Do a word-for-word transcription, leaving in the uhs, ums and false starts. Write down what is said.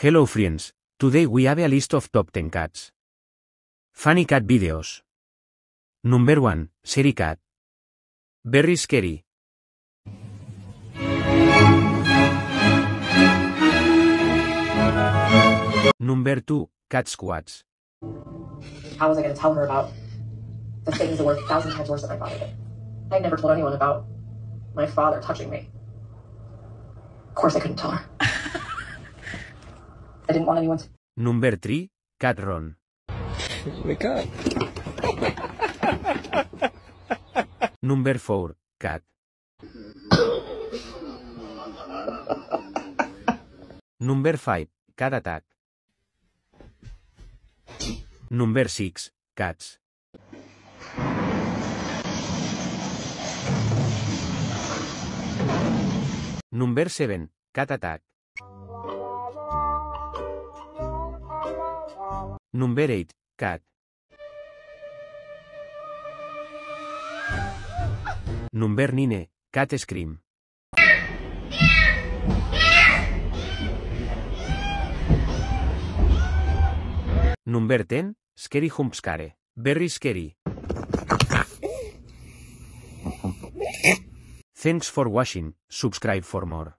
Hello friends, today we have a list of top ten cats. Funny cat videos. Number one, Scary cat. Very scary. Number two, cat squats. How was I going to tell her about the things that were a thousand times worse than my father did? I never told anyone about my father touching me. Of course I couldn't tell her. I didn't want anyone to. Number three, cat run. Wake up. Number four, cat. Number five, cat attack. Number six, cats. Number seven, cat attack. Number eight, cat. Number nine, cat scream. Number ten, Scary Humpscare. Very scary. Thanks for watching. Subscribe for more.